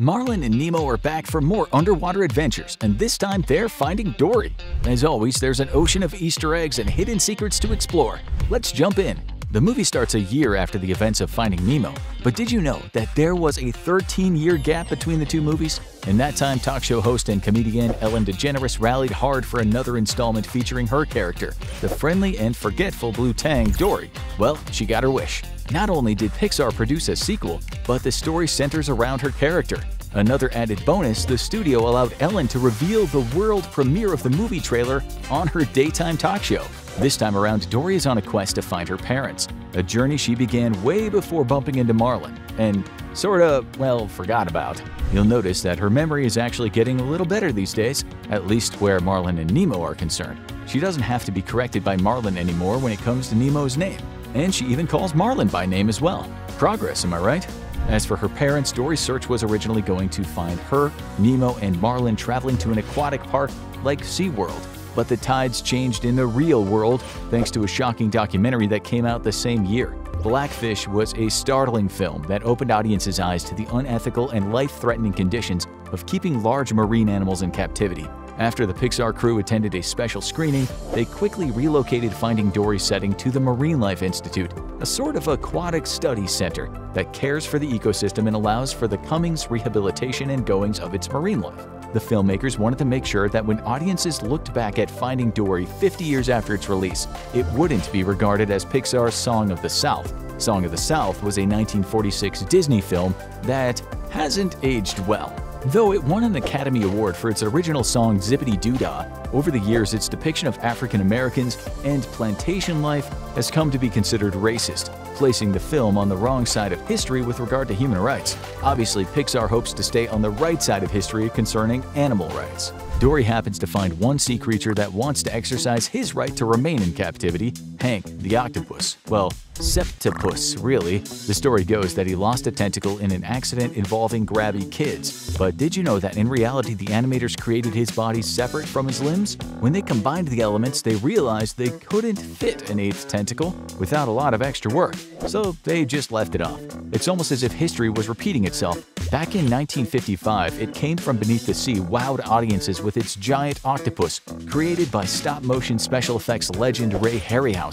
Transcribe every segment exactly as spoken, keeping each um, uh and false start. Marlin and Nemo are back for more underwater adventures, and this time they're finding Dory. As always, there's an ocean of Easter eggs and hidden secrets to explore. Let's jump in. The movie starts a year after the events of Finding Nemo, but did you know that there was a thirteen-year gap between the two movies? In that time, talk show host and comedian Ellen DeGeneres rallied hard for another installment featuring her character, the friendly and forgetful blue tang Dory. Well, she got her wish. Not only did Pixar produce a sequel, but the story centers around her character. Another added bonus, the studio allowed Ellen to reveal the world premiere of the movie trailer on her daytime talk show. This time around, Dory is on a quest to find her parents, a journey she began way before bumping into Marlin, and sorta, well, forgot about. You'll notice that her memory is actually getting a little better these days, at least where Marlin and Nemo are concerned. She doesn't have to be corrected by Marlin anymore when it comes to Nemo's name. And she even calls Marlin by name as well. Progress, am I right? As for her parents, Dory's search was originally going to find her, Nemo, and Marlin traveling to an aquatic park like SeaWorld. But the tides changed in the real world thanks to a shocking documentary that came out the same year. Blackfish was a startling film that opened audiences' eyes to the unethical and life-threatening conditions of keeping large marine animals in captivity. After the Pixar crew attended a special screening, they quickly relocated Finding Dory's setting to the Marine Life Institute, a sort of aquatic study center that cares for the ecosystem and allows for the comings, rehabilitation, and goings of its marine life. The filmmakers wanted to make sure that when audiences looked back at Finding Dory fifty years after its release, it wouldn't be regarded as Pixar's Song of the South. Song of the South was a nineteen forty-six Disney film that hasn't aged well. Though it won an Academy Award for its original song Zip-a-Dee-Doo-Dah, over the years its depiction of African Americans and plantation life has come to be considered racist, placing the film on the wrong side of history with regard to human rights. Obviously, Pixar hopes to stay on the right side of history concerning animal rights. Dory happens to find one sea creature that wants to exercise his right to remain in captivity, Hank the octopus. Well, septopus, really. The story goes that he lost a tentacle in an accident involving grabby kids. But did you know that in reality the animators created his body separate from his limbs? When they combined the elements, they realized they couldn't fit an eighth tentacle without a lot of extra work, so they just left it off. It's almost as if history was repeating itself. Back in nineteen fifty-five, it came from beneath the sea, wowed audiences with its giant octopus, created by stop-motion special effects legend Ray Harryhausen.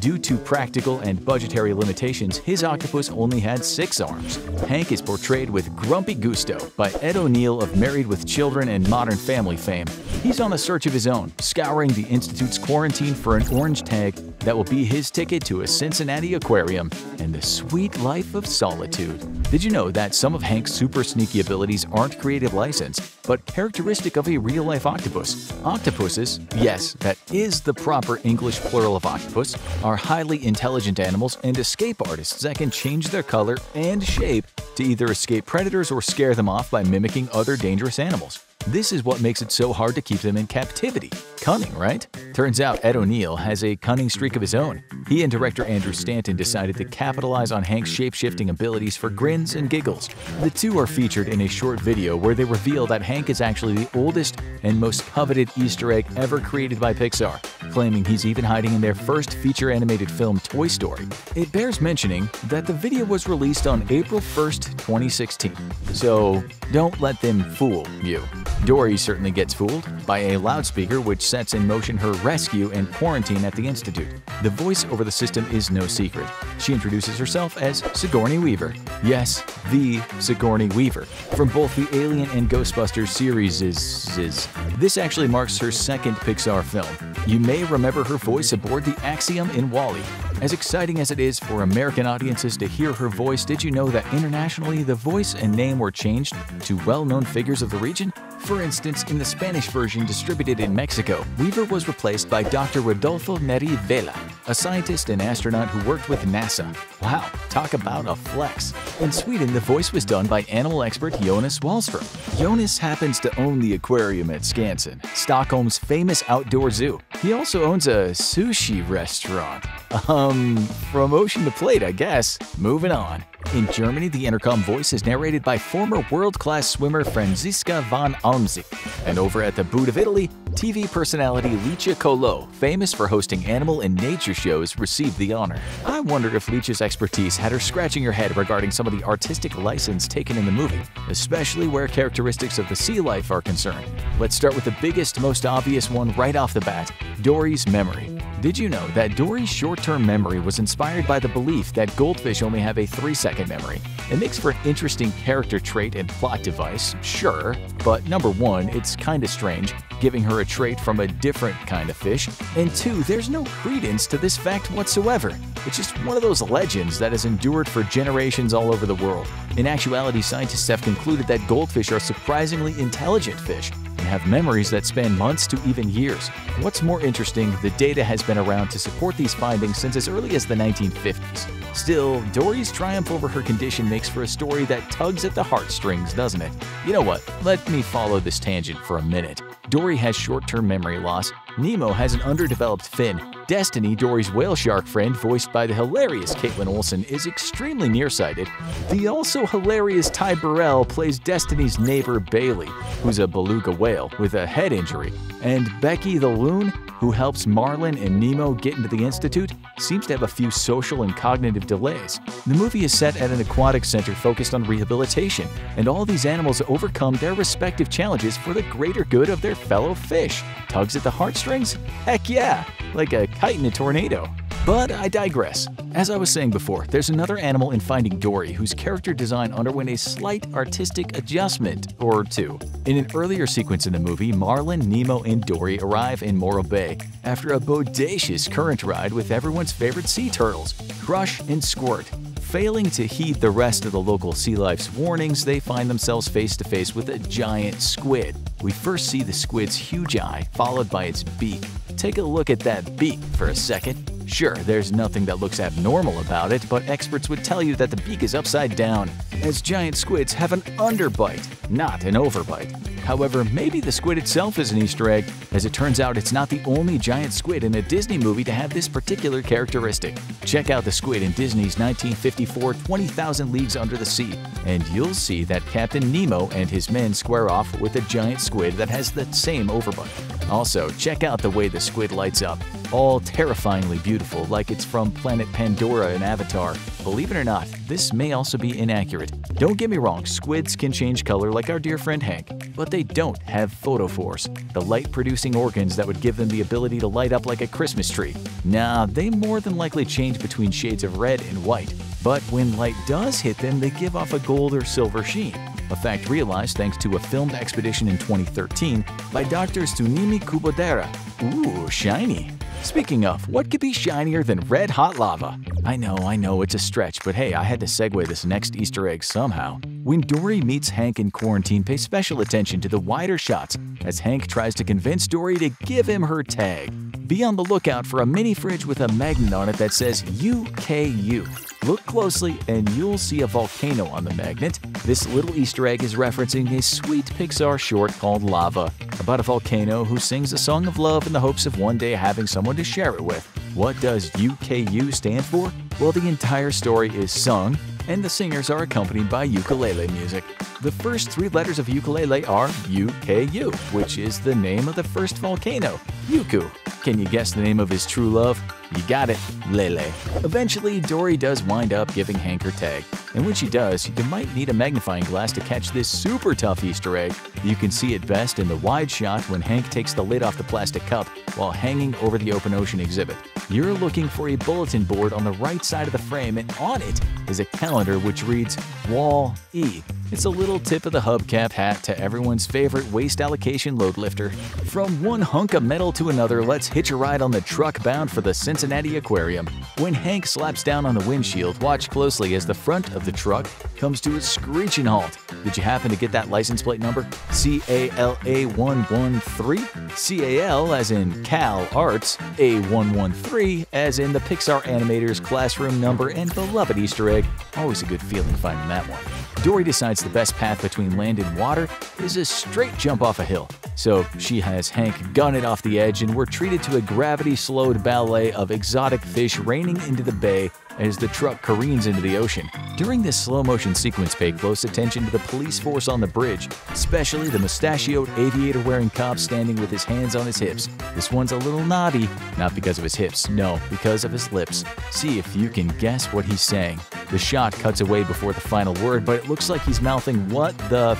Due to practical and budgetary limitations, his octopus only had six arms. Hank is portrayed with grumpy gusto by Ed O'Neill of Married with Children and Modern Family fame. He's on a search of his own, scouring the Institute's quarantine for an orange tag that will be his ticket to a Cincinnati aquarium and the sweet life of solitude. Did you know that some of Hank's super sneaky abilities aren't creative license, but characteristic of a real-life octopus? Octopuses, yes, that is the proper English plural of octopus, are highly intelligent animals and escape artists that can change their color and shape to either escape predators or scare them off by mimicking other dangerous animals. This is what makes it so hard to keep them in captivity. Cunning, right? Turns out Ed O'Neill has a cunning streak of his own. He and director Andrew Stanton decided to capitalize on Hank's shape-shifting abilities for grins and giggles. The two are featured in a short video where they reveal that Hank is actually the oldest and most coveted Easter egg ever created by Pixar, claiming he's even hiding in their first feature animated film, Toy Story. It bears mentioning that the video was released on April first, twenty sixteen, so don't let them fool you. Dory certainly gets fooled by a loudspeaker which sets in motion her rescue and quarantine at the Institute. The voice over the system is no secret. She introduces herself as Sigourney Weaver. Yes, the Sigourney Weaver, from both the Alien and Ghostbusters series. Is, is. This actually marks her second Pixar film. You may remember her voice aboard the Axiom in Wall-E. As exciting as it is for American audiences to hear her voice, did you know that internationally the voice and name were changed to well-known figures of the region? For instance, in the Spanish version distributed in Mexico, Weaver was replaced by Doctor Rodolfo Neri Vela, a scientist and astronaut who worked with NASA. Wow, talk about a flex. In Sweden, the voice was done by animal expert Jonas Wallström. Jonas happens to own the aquarium at Skansen, Stockholm's famous outdoor zoo. He also owns a sushi restaurant. Um, from ocean to plate, I guess. Moving on. In Germany, the intercom voice is narrated by former world-class swimmer Franziska von Almsick. And over at the boot of Italy, T V personality Licia Colò, famous for hosting animal and nature shows, received the honor. I wonder if Licia's expertise had her scratching her head regarding some of the artistic license taken in the movie, especially where characteristics of the sea life are concerned. Let's start with the biggest, most obvious one right off the bat, Dory's memory. Did you know that Dory's short-term memory was inspired by the belief that goldfish only have a three-second memory? It makes for an interesting character trait and plot device, sure, but number one, it's kinda strange, giving her a trait from a different kind of fish, and two, there's no credence to this fact whatsoever. It's just one of those legends that has endured for generations all over the world. In actuality, scientists have concluded that goldfish are surprisingly intelligent fish, and have memories that span months to even years. What's more interesting, the data has been around to support these findings since as early as the nineteen fifties. Still, Dory's triumph over her condition makes for a story that tugs at the heartstrings, doesn't it? You know what, let me follow this tangent for a minute. Dory has short-term memory loss, Nemo has an underdeveloped fin, Destiny, Dory's whale shark friend, voiced by the hilarious Caitlin Olsen, is extremely nearsighted. The also hilarious Ty Burrell plays Destiny's neighbor Bailey, who's a beluga whale with a head injury, and Becky the loon, who helps Marlin and Nemo get into the Institute, seems to have a few social and cognitive delays. The movie is set at an aquatic center focused on rehabilitation, and all these animals overcome their respective challenges for the greater good of their fellow fish. Tugs at the heartstrings? Heck yeah! Like a kite in a tornado. But I digress. As I was saying before, there's another animal in Finding Dory whose character design underwent a slight artistic adjustment or two. In an earlier sequence in the movie, Marlin, Nemo, and Dory arrive in Morro Bay after a bodacious current ride with everyone's favorite sea turtles, Crush and Squirt. Failing to heed the rest of the local sea life's warnings, they find themselves face-to-face with a giant squid. We first see the squid's huge eye, followed by its beak. Take a look at that beak for a second. Sure, there's nothing that looks abnormal about it, but experts would tell you that the beak is upside down, as giant squids have an underbite, not an overbite. However, maybe the squid itself is an Easter egg, as it turns out it's not the only giant squid in a Disney movie to have this particular characteristic. Check out the squid in Disney's nineteen fifty-four twenty thousand Leagues Under the Sea, and you'll see that Captain Nemo and his men square off with a giant squid that has the same overbite. Also, check out the way the squid lights up. All terrifyingly beautiful, like it's from Planet Pandora in Avatar. Believe it or not, this may also be inaccurate. Don't get me wrong, squids can change color like our dear friend Hank, but they don't have photophores, the light-producing organs that would give them the ability to light up like a Christmas tree. Nah, they more than likely change between shades of red and white, but when light does hit them, they give off a gold or silver sheen. A fact realized thanks to a filmed expedition in twenty thirteen by Doctor Tsunemi Kubodera. Ooh, shiny. Speaking of, what could be shinier than red-hot lava? I know, I know, it's a stretch, but hey, I had to segue this next Easter egg somehow. When Dory meets Hank in quarantine, pay special attention to the wider shots as Hank tries to convince Dory to give him her tag. Be on the lookout for a mini-fridge with a magnet on it that says U K U. Look closely and you'll see a volcano on the magnet. This little Easter egg is referencing a sweet Pixar short called Lava, about a volcano who sings a song of love in the hopes of one day having someone to share it with. What does U K U stand for? Well, the entire story is sung, and the singers are accompanied by ukulele music. The first three letters of ukulele are U K U, which is the name of the first volcano, Yuku. Can you guess the name of his true love? You got it, Lele. Eventually, Dory does wind up giving Hank her tag, and when she does, you might need a magnifying glass to catch this super tough Easter egg. You can see it best in the wide shot when Hank takes the lid off the plastic cup while hanging over the open ocean exhibit. You're looking for a bulletin board on the right side of the frame, and on it is a calendar which reads Wall-E. It's a little tip of the hubcap hat to everyone's favorite waste allocation load lifter. From one hunk of metal to another, let's hitch a ride on the truck bound for the Cincinnati Aquarium. When Hank slaps down on the windshield, watch closely as the front of the truck comes to a screeching halt. Did you happen to get that license plate number? C A L A one one three? C A L as in Cal Arts, A one one three as in the Pixar animator's classroom number and beloved Easter egg. Always a good feeling finding that one. Dory decides the best path between land and water is a straight jump off a hill. So she has Hank gun it off the edge, and we're treated to a gravity-slowed ballet of exotic fish raining into the bay as the truck careens into the ocean. During this slow-motion sequence, pay close attention to the police force on the bridge, especially the mustachioed aviator-wearing cop standing with his hands on his hips. This one's a little knobby, not because of his hips, no, because of his lips. See if you can guess what he's saying. The shot cuts away before the final word, but it looks like he's mouthing "What the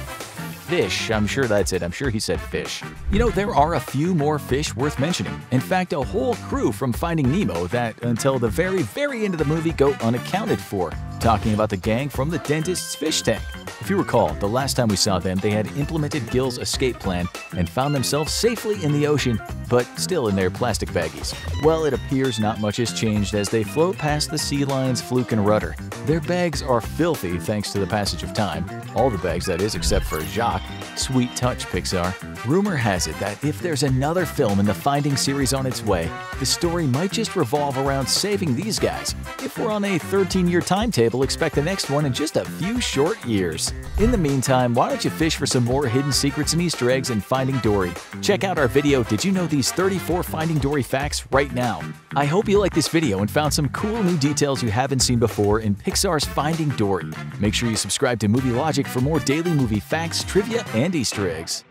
fish?" I'm sure that's it. I'm sure he said fish. You know, there are a few more fish worth mentioning. In fact, a whole crew from Finding Nemo that, until the very, very end of the movie, go unaccounted for. Talking about the gang from the dentist's fish tank. If you recall, the last time we saw them, they had implemented Gil's escape plan and found themselves safely in the ocean, but still in their plastic baggies. Well, it appears not much has changed as they float past the sea lion's fluke and rudder. Their bags are filthy thanks to the passage of time. All the bags, that is, except for Jacques. Sweet touch, Pixar. Rumor has it that if there's another film in the Finding series on its way, the story might just revolve around saving these guys. If we're on a thirteen-year timetable, expect the next one in just a few short years. In the meantime, why don't you fish for some more hidden secrets and Easter eggs in Finding Dory? Check out our video, Did You Know These thirty-four Finding Dory Facts, right now. I hope you liked this video and found some cool new details you haven't seen before in Pixar's Finding Dory. Make sure you subscribe to Movie Logic for more daily movie facts, trivia, and Easter eggs.